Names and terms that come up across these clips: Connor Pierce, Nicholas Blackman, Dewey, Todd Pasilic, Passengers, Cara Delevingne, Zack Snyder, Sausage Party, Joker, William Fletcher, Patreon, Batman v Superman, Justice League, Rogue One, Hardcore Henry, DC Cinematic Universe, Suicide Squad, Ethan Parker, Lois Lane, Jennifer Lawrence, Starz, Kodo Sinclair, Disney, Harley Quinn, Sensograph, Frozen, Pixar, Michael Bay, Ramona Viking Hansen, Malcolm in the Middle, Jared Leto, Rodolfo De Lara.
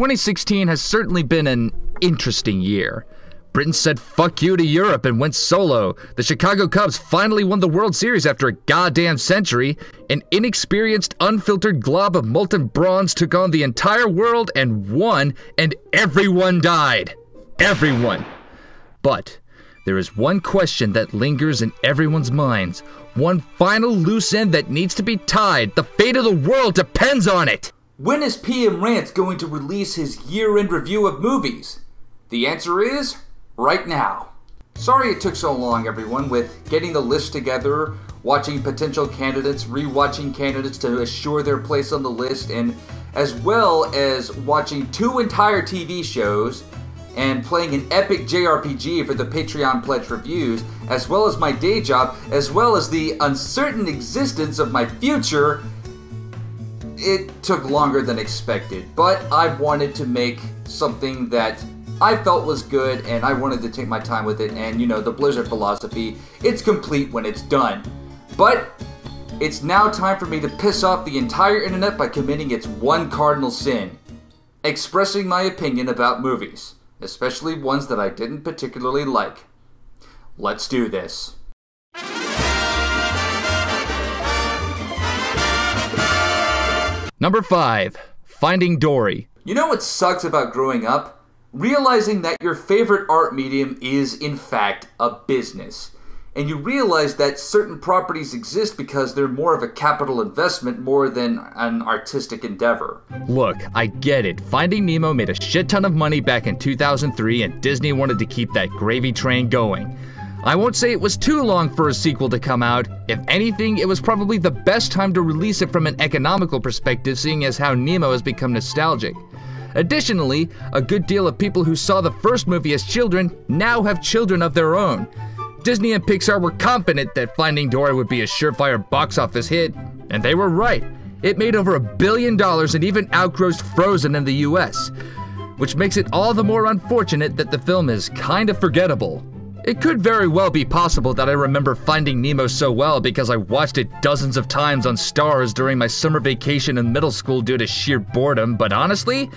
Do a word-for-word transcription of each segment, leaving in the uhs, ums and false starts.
twenty sixteen has certainly been an interesting year. Britain said fuck you to Europe and went solo. The Chicago Cubs finally won the World Series after a goddamn century. An inexperienced, unfiltered glob of molten bronze took on the entire world and won, and everyone died. Everyone. But there is one question that lingers in everyone's minds. One final loose end that needs to be tied. The fate of the world depends on it. When is P M Rants going to release his year-end review of movies? The answer is... right now. Sorry it took so long, everyone, with getting the list together, watching potential candidates, re-watching candidates to assure their place on the list, and as well as watching two entire T V shows and playing an epic J R P G for the Patreon pledge reviews, as well as my day job, as well as the uncertain existence of my future, it took longer than expected. But I wanted to make something that I felt was good, and I wanted to take my time with it, and you know, the Blizzard philosophy, it's complete when it's done. But it's now time for me to piss off the entire internet by committing its one cardinal sin: expressing my opinion about movies, especially ones that I didn't particularly like. Let's do this. Number five, Finding Dory. You know what sucks about growing up? Realizing that your favorite art medium is, in fact, a business. And you realize that certain properties exist because they're more of a capital investment more than an artistic endeavor. Look, I get it. Finding Nemo made a shit ton of money back in two thousand three, and Disney wanted to keep that gravy train going. I won't say it was too long for a sequel to come out. If anything, it was probably the best time to release it from an economical perspective, seeing as how Nemo has become nostalgic. Additionally, a good deal of people who saw the first movie as children now have children of their own. Disney and Pixar were confident that Finding Dory would be a surefire box office hit, and they were right. It made over a billion dollars and even outgrossed Frozen in the U S, which makes it all the more unfortunate that the film is kind of forgettable. It could very well be possible that I remember Finding Nemo so well because I watched it dozens of times on Starz during my summer vacation in middle school due to sheer boredom, but honestly,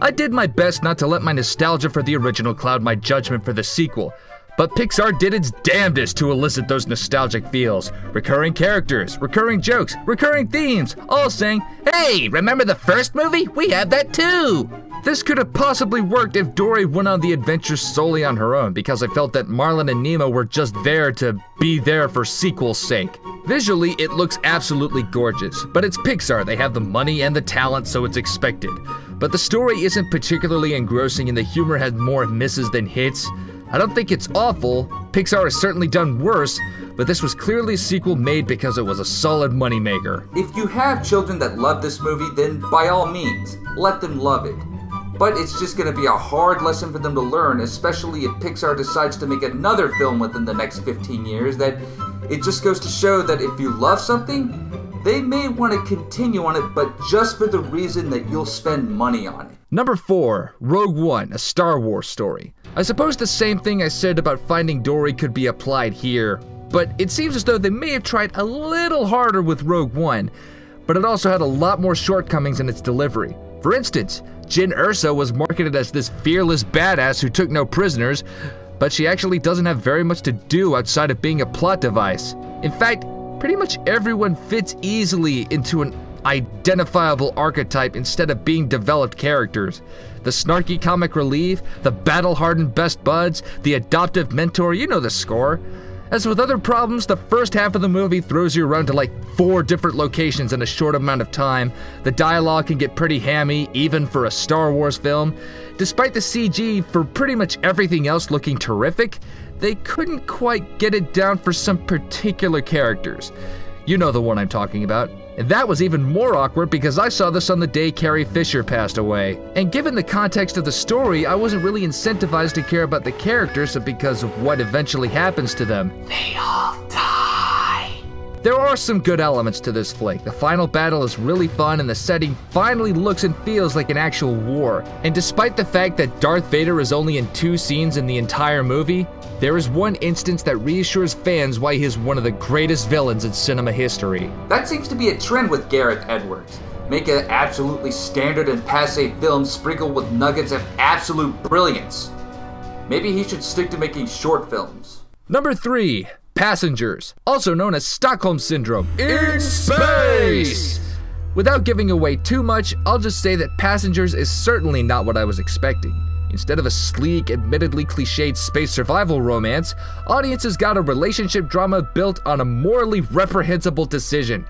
I did my best not to let my nostalgia for the original cloud my judgment for the sequel. But Pixar did its damnedest to elicit those nostalgic feels. Recurring characters, recurring jokes, recurring themes, all saying, "Hey, remember the first movie? We have that too!" This could have possibly worked if Dory went on the adventure solely on her own, because I felt that Marlin and Nemo were just there to be there for sequel's sake. Visually, it looks absolutely gorgeous, but it's Pixar. They have the money and the talent, so it's expected. But the story isn't particularly engrossing, and the humor has more misses than hits. I don't think it's awful. Pixar has certainly done worse, but this was clearly a sequel made because it was a solid moneymaker. If you have children that love this movie, then by all means, let them love it. But it's just going to be a hard lesson for them to learn, especially if Pixar decides to make another film within the next fifteen years, that it just goes to show that if you love something, they may want to continue on it, but just for the reason that you'll spend money on it. Number four, Rogue One, a Star Wars story. I suppose the same thing I said about Finding Dory could be applied here, but it seems as though they may have tried a little harder with Rogue One, but it also had a lot more shortcomings in its delivery. For instance, Jin Ursa was marketed as this fearless badass who took no prisoners, but she actually doesn't have very much to do outside of being a plot device. In fact, pretty much everyone fits easily into an identifiable archetype instead of being developed characters. The snarky comic relief, the battle-hardened best buds, the adoptive mentor, you know the score. As with other problems, the first half of the movie throws you around to like four different locations in a short amount of time. The dialogue can get pretty hammy, even for a Star Wars film. Despite the C G for pretty much everything else looking terrific, they couldn't quite get it down for some particular characters. You know the one I'm talking about. And that was even more awkward because I saw this on the day Carrie Fisher passed away. And given the context of the story, I wasn't really incentivized to care about the characters because of what eventually happens to them. They all die. There are some good elements to this flick. The final battle is really fun and the setting finally looks and feels like an actual war. And despite the fact that Darth Vader is only in two scenes in the entire movie, there is one instance that reassures fans why he is one of the greatest villains in cinema history. That seems to be a trend with Gareth Edwards. Make an absolutely standard and passe film sprinkled with nuggets of absolute brilliance. Maybe he should stick to making short films. Number three, Passengers, also known as Stockholm Syndrome. In space! Without giving away too much, I'll just say that Passengers is certainly not what I was expecting. Instead of a sleek, admittedly cliched space survival romance, audiences got a relationship drama built on a morally reprehensible decision,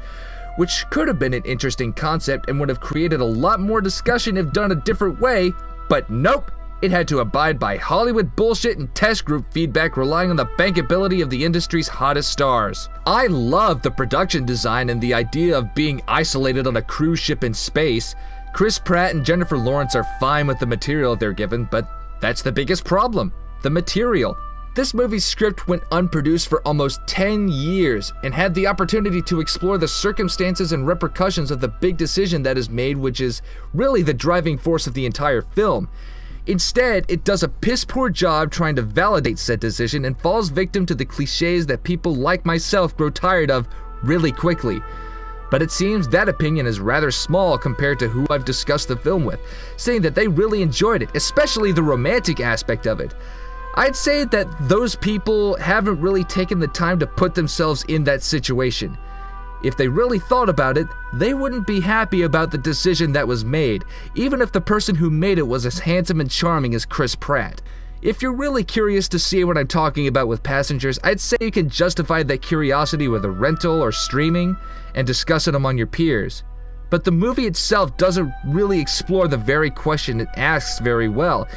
which could have been an interesting concept and would have created a lot more discussion if done a different way, but nope, it had to abide by Hollywood bullshit and test group feedback relying on the bankability of the industry's hottest stars. I love the production design and the idea of being isolated on a cruise ship in space. Chris Pratt and Jennifer Lawrence are fine with the material they're given, but that's the biggest problem, the material. This movie's script went unproduced for almost ten years and had the opportunity to explore the circumstances and repercussions of the big decision that is made, which is really the driving force of the entire film. Instead, it does a piss-poor job trying to validate said decision and falls victim to the cliches that people like myself grow tired of really quickly. But it seems that opinion is rather small compared to who I've discussed the film with, saying that they really enjoyed it, especially the romantic aspect of it. I'd say that those people haven't really taken the time to put themselves in that situation. If they really thought about it, they wouldn't be happy about the decision that was made, even if the person who made it was as handsome and charming as Chris Pratt. If you're really curious to see what I'm talking about with Passengers, I'd say you can justify that curiosity with a rental or streaming and discuss it among your peers. But the movie itself doesn't really explore the very question it asks very well,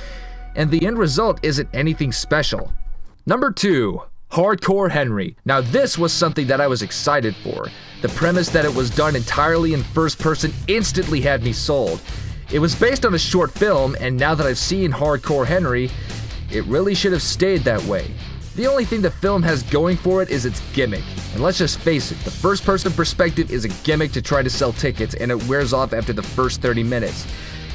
and the end result isn't anything special. Number two, Hardcore Henry. Now this was something that I was excited for. The premise that it was done entirely in first person instantly had me sold. It was based on a short film, and now that I've seen Hardcore Henry, it really should have stayed that way. The only thing the film has going for it is its gimmick. And let's just face it, the first person perspective is a gimmick to try to sell tickets, and it wears off after the first thirty minutes.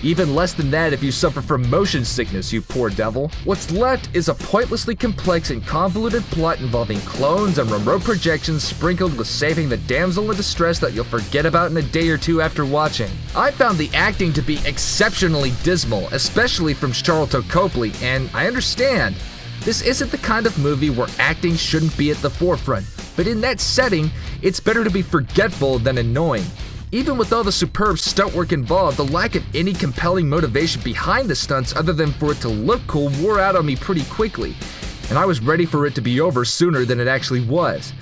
Even less than that if you suffer from motion sickness, you poor devil. What's left is a pointlessly complex and convoluted plot involving clones and remote projections sprinkled with saving the damsel in distress that you'll forget about in a day or two after watching. I found the acting to be exceptionally dismal, especially from Charlto Copley, and I understand. This isn't the kind of movie where acting shouldn't be at the forefront, but in that setting, it's better to be forgetful than annoying. Even with all the superb stunt work involved, the lack of any compelling motivation behind the stunts other than for it to look cool wore out on me pretty quickly, and I was ready for it to be over sooner than it actually was.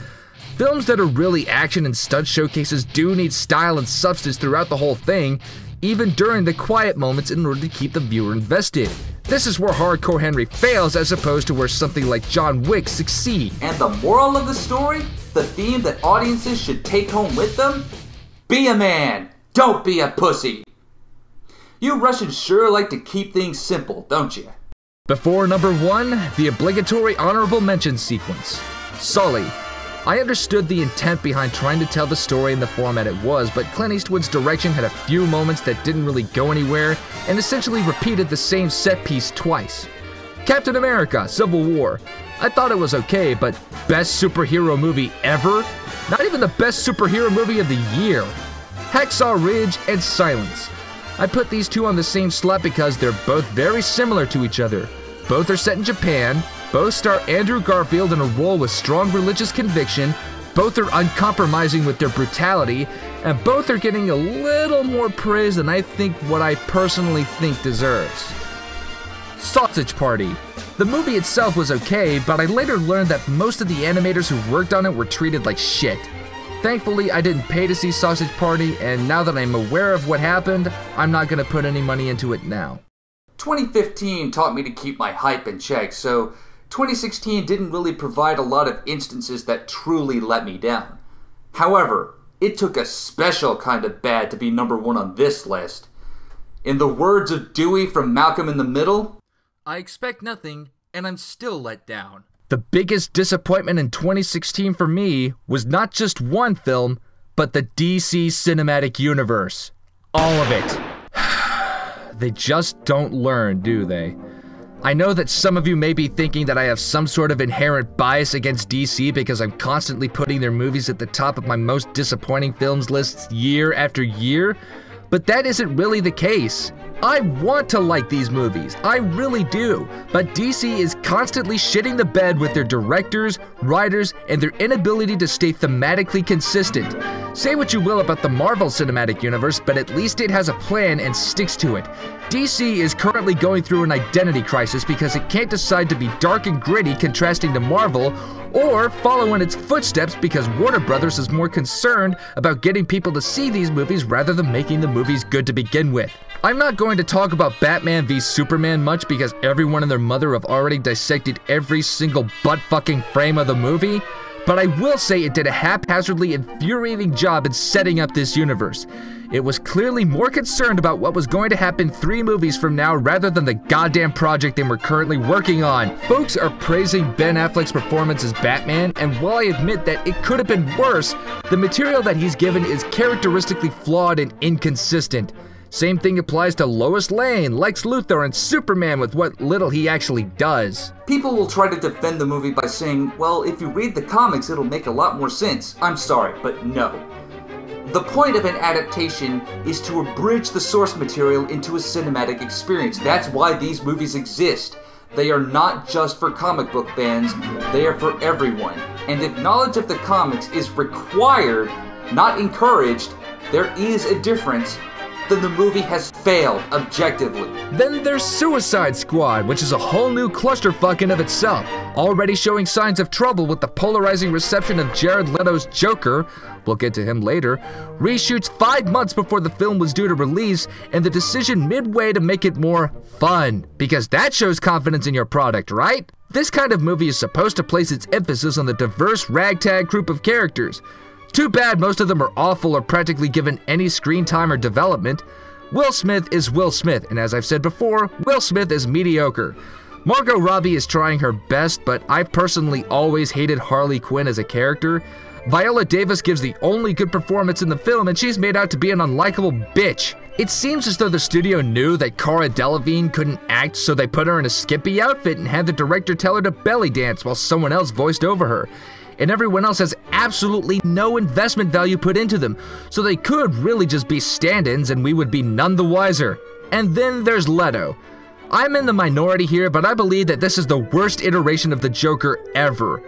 Films that are really action and stunt showcases do need style and substance throughout the whole thing, even during the quiet moments in order to keep the viewer invested. This is where Hardcore Henry fails as opposed to where something like John Wick succeeds. And the moral of the story? The theme that audiences should take home with them? Be a man, don't be a pussy. You Russians sure like to keep things simple, don't you? Before number one, the obligatory honorable mention sequence. Sully. I understood the intent behind trying to tell the story in the format it was, but Clint Eastwood's direction had a few moments that didn't really go anywhere and essentially repeated the same set piece twice. Captain America: Civil War. I thought it was okay, but best superhero movie ever? Not even the best superhero movie of the year. Hacksaw Ridge and Silence. I put these two on the same slot because they're both very similar to each other. Both are set in Japan, both star Andrew Garfield in a role with strong religious conviction, both are uncompromising with their brutality, and both are getting a little more praise than I think what I personally think deserves. Sausage Party. The movie itself was okay, but I later learned that most of the animators who worked on it were treated like shit. Thankfully, I didn't pay to see Sausage Party, and now that I'm aware of what happened, I'm not gonna put any money into it now. twenty fifteen taught me to keep my hype in check, so twenty sixteen didn't really provide a lot of instances that truly let me down. However, it took a special kind of bad to be number one on this list. In the words of Dewey from Malcolm in the Middle, I expect nothing, and I'm still let down. The biggest disappointment in twenty sixteen for me was not just one film, but the D C Cinematic Universe. All of it. They just don't learn, do they? I know that some of you may be thinking that I have some sort of inherent bias against D C because I'm constantly putting their movies at the top of my most disappointing films lists year after year, but that isn't really the case. I want to like these movies, I really do, but D C is constantly shitting the bed with their directors, writers, and their inability to stay thematically consistent. Say what you will about the Marvel Cinematic Universe, but at least it has a plan and sticks to it. D C is currently going through an identity crisis because it can't decide to be dark and gritty contrasting to Marvel, or follow in its footsteps because Warner Brothers is more concerned about getting people to see these movies rather than making the movies good to begin with. I'm not going to talk about Batman v Superman much because everyone and their mother have already dissected every single butt-fucking frame of the movie, but I will say it did a haphazardly infuriating job in setting up this universe. It was clearly more concerned about what was going to happen three movies from now rather than the goddamn project they were currently working on. Folks are praising Ben Affleck's performance as Batman, and while I admit that it could have been worse, the material that he's given is characteristically flawed and inconsistent. Same thing applies to Lois Lane, Lex Luthor, and Superman with what little he actually does. People will try to defend the movie by saying, well, if you read the comics, it'll make a lot more sense. I'm sorry, but no. The point of an adaptation is to abridge the source material into a cinematic experience. That's why these movies exist. They are not just for comic book fans, they are for everyone. And if knowledge of the comics is required, not encouraged, there is a difference. Then the movie has failed, objectively. Then there's Suicide Squad, which is a whole new clusterfuck in of itself, already showing signs of trouble with the polarizing reception of Jared Leto's Joker, we'll get to him later, reshoots five months before the film was due to release, and the decision midway to make it more fun, because that shows confidence in your product, right? This kind of movie is supposed to place its emphasis on the diverse ragtag group of characters. Too bad most of them are awful or practically given any screen time or development. Will Smith is Will Smith, and as I've said before, Will Smith is mediocre. Margot Robbie is trying her best, but I personally always hated Harley Quinn as a character. Viola Davis gives the only good performance in the film, and she's made out to be an unlikable bitch. It seems as though the studio knew that Cara Delevingne couldn't act, so they put her in a Skippy outfit and had the director tell her to belly dance while someone else voiced over her. And everyone else has absolutely no investment value put into them, so they could really just be stand-ins and we would be none the wiser. And then there's Leto. I'm in the minority here, but I believe that this is the worst iteration of the Joker ever.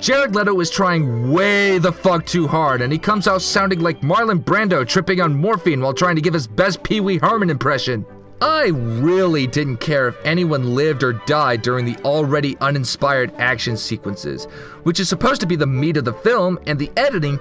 Jared Leto is trying way the fuck too hard, and he comes out sounding like Marlon Brando tripping on morphine while trying to give his best Pee Wee Herman impression. I really didn't care if anyone lived or died during the already uninspired action sequences, which is supposed to be the meat of the film, and the editing,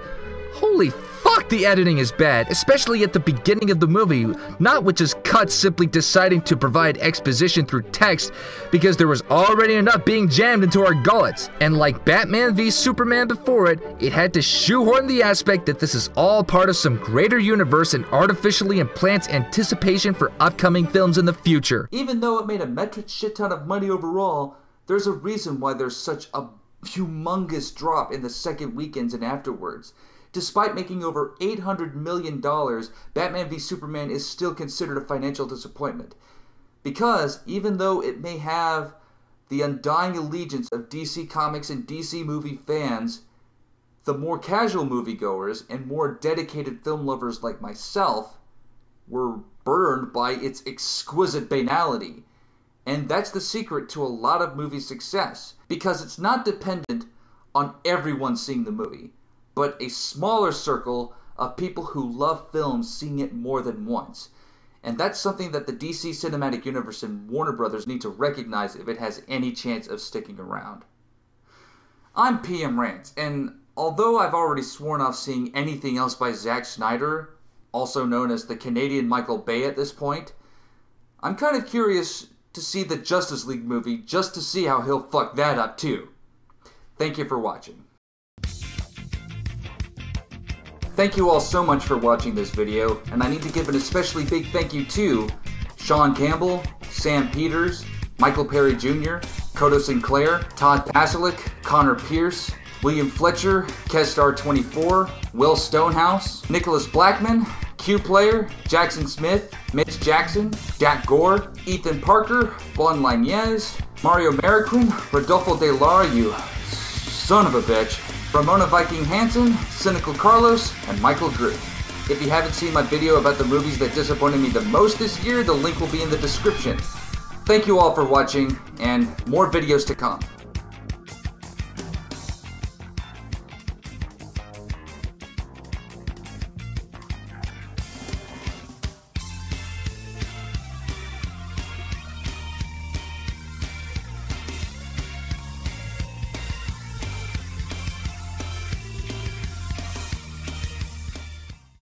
holy fuck, the editing is bad, especially at the beginning of the movie, not which is cut simply deciding to provide exposition through text because there was already enough being jammed into our gullets, and like Batman v Superman before it, it had to shoehorn the aspect that this is all part of some greater universe and artificially implants anticipation for upcoming films in the future. Even though it made a metric shit ton of money overall, there's a reason why there's such a humongous drop in the second weekends and afterwards. Despite making over eight hundred million dollars, Batman v Superman is still considered a financial disappointment. Because, even though it may have the undying allegiance of D C Comics and D C movie fans, the more casual moviegoers and more dedicated film lovers like myself were burned by its exquisite banality. And that's the secret to a lot of movie success, because it's not dependent on everyone seeing the movie, but a smaller circle of people who love films seeing it more than once. And that's something that the D C Cinematic Universe and Warner Brothers need to recognize if it has any chance of sticking around. I'm P M Rants, and although I've already sworn off seeing anything else by Zack Snyder, also known as the Canadian Michael Bay at this point, I'm kind of curious to see the Justice League movie just to see how he'll fuck that up too. Thank you for watching. Thank you all so much for watching this video, and I need to give an especially big thank you to Sean Campbell, Sam Peters, Michael Perry Junior, Kodo Sinclair, Todd Pasilic, Connor Pierce, William Fletcher, Kestar twenty-four, Will Stonehouse, Nicholas Blackman, Q Player, Jackson Smith, Mitch Jackson, Jack Gore, Ethan Parker, Juan Lanez, Mario Mariquin, Rodolfo De Lara, you son of a bitch, Ramona Viking Hansen, Cynical Carlos, and Michael Drew. If you haven't seen my video about the movies that disappointed me the most this year, the link will be in the description. Thank you all for watching, and more videos to come.